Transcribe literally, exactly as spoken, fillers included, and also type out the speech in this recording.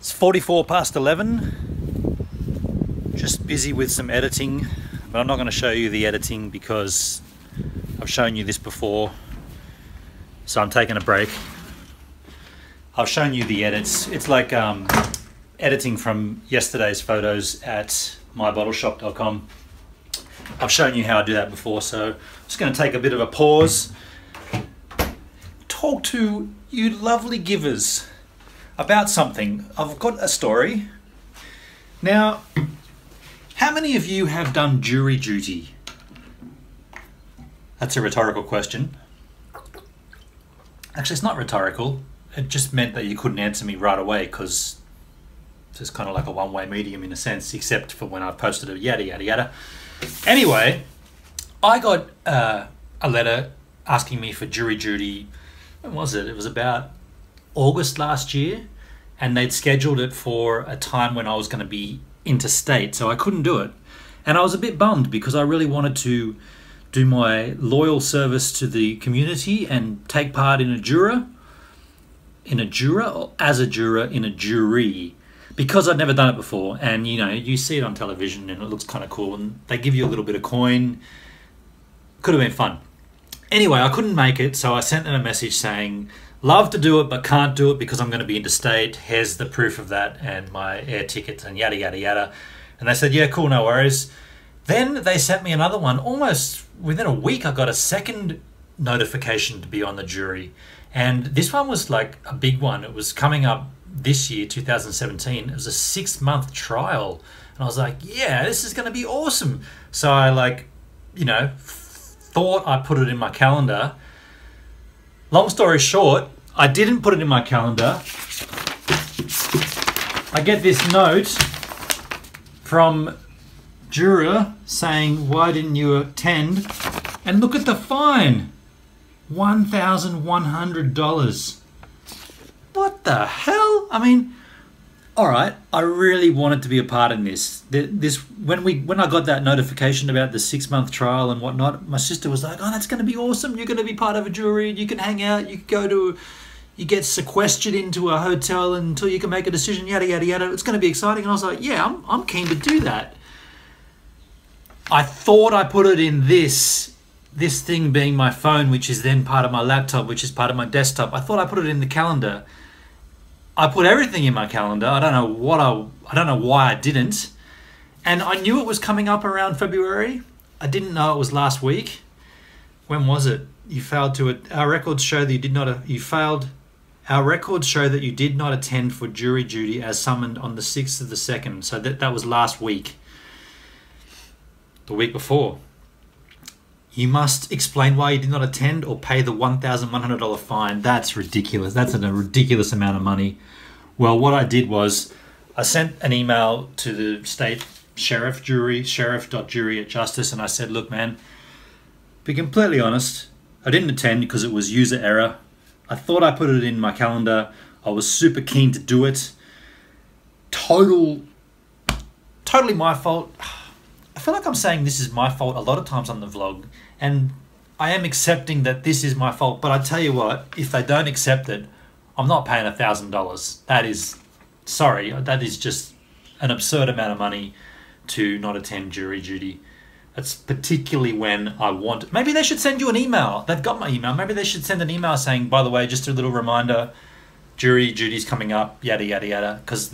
It's forty-four past eleven, just busy with some editing, but I'm not going to show you the editing because I've shown you this before, so I'm taking a break. I've shown you the edits. It's like um, editing from yesterday's photos at my bottle shop dot com. I've shown you how I do that before, so I'm just going to take a bit of a pause, talk to you lovely givers about something. I've got a story. Now, how many of you have done jury duty? That's a rhetorical question. Actually, it's not rhetorical. It just meant that you couldn't answer me right away because it's kind of like a one-way medium in a sense, except for when I posted a yada, yada, yada. Anyway, I got uh, a letter asking me for jury duty. When was it? It was about August last year, and they'd scheduled it for a time when I was going to be interstate, so I couldn't do it. And I was a bit bummed because I really wanted to do my loyal service to the community and take part in a juror, in a juror, or as a juror in a jury, because I'd never done it before. And you know, you see it on television and it looks kind of cool, and they give you a little bit of coin. Could have been fun. Anyway, I couldn't make it, so I sent them a message saying, love to do it, but can't do it because I'm going to be interstate. Here's the proof of that and my air tickets and yada, yada, yada. And they said, yeah, cool, no worries. Then they sent me another one. Almost within a week, I got a second notification to be on the jury. And this one was like a big one. It was coming up this year, two thousand seventeen. It was a six-month trial. And I was like, yeah, this is going to be awesome. So I like, you know, thought I put it in my calendar. Long story short, I didn't put it in my calendar. I get this note from juror saying, why didn't you attend? And look at the fine, one thousand one hundred dollars. What the hell? I mean, all right, I really wanted to be a part in this. This when we when I got that notification about the six-month trial and whatnot, my sister was like, "Oh, that's going to be awesome! You're going to be part of a jury. You can hang out. You can go to, you get sequestered into a hotel until you can make a decision. Yada yada yada. It's going to be exciting." And I was like, "Yeah, I'm I'm keen to do that." I thought I put it in this this thing being my phone, which is then part of my laptop, which is part of my desktop. I thought I put it in the calendar. I put everything in my calendar. I don't know what I, I don't know why I didn't. And I knew it was coming up around February. I didn't know it was last week. When was it? You failed to, our records show that you did not, you failed, our records show that you did not attend for jury duty as summoned on the sixth of the second. So that, that was last week, the week before. You must explain why you did not attend or pay the one thousand one hundred dollar fine. That's ridiculous. That's a ridiculous amount of money. Well, what I did was I sent an email to the state sheriff jury, sheriff dot jury at justice, and I said, look, man, be completely honest, I didn't attend because it was user error. I thought I put it in my calendar. I was super keen to do it. Total, totally my fault. I feel like I'm saying this is my fault a lot of times on the vlog, and I am accepting that this is my fault, but I tell you what, if they don't accept it, I'm not paying a thousand dollars. That is, sorry, that is just an absurd amount of money to not attend jury duty. That's particularly when I want it. Maybe they should send you an email. They've got my email. Maybe they should send an email saying, by the way, just a little reminder, jury duty's coming up, yada, yada, yada, because